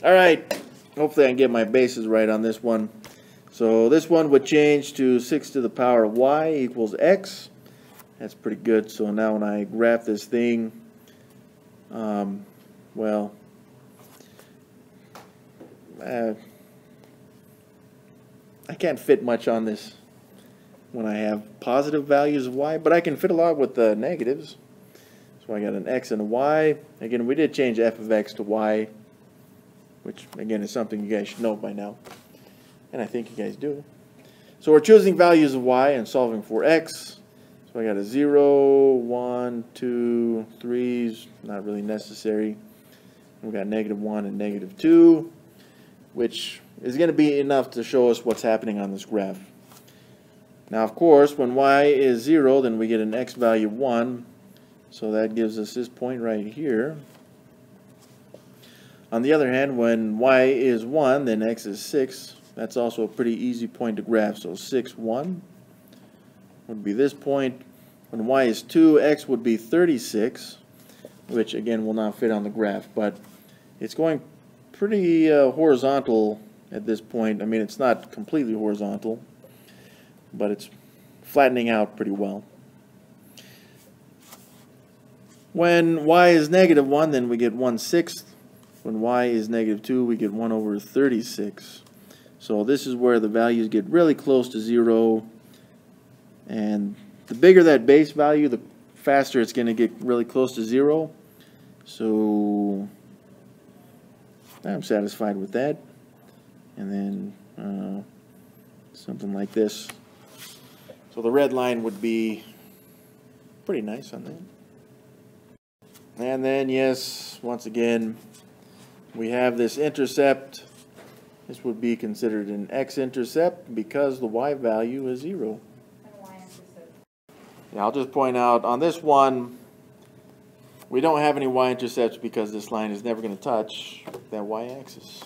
Alright, hopefully I can get my bases right on this one. So this one would change to 6 to the power of y equals x. That's pretty good. So now when I graph this thing, I can't fit much on this when I have positive values of y, but I can fit a lot with the negatives. So I got an x and a y. Again, we did change f of x to y, which again is something you guys should know by now, and I think you guys do. So we're choosing values of y and solving for x. So I got a 0, 1, 2, 3's not really necessary. We got negative 1 and negative 2, which is going to be enough to show us what's happening on this graph. Now, of course, when y is 0, then we get an x value of 1. So that gives us this point right here. On the other hand, when y is 1, then x is 6. That's also a pretty easy point to graph. So 6, 1 would be this point. When y is 2, x would be 36, which again will not fit on the graph, but it's going pretty horizontal at this point. I mean, it's not completely horizontal, but it's flattening out pretty well. When y is negative 1, then we get 1/6. When y is negative 2, we get 1 over 36. So this is where the values get really close to 0. And the bigger that base value, the faster it's going to get really close to 0. So I'm satisfied with that. And then something like this. So the red line would be pretty nice on that. And then, yes, once again, we have this intercept. This would be considered an x-intercept because the y value is 0. Yeah, I'll just point out on this one, we don't have any y-intercepts because this line is never going to touch that y-axis.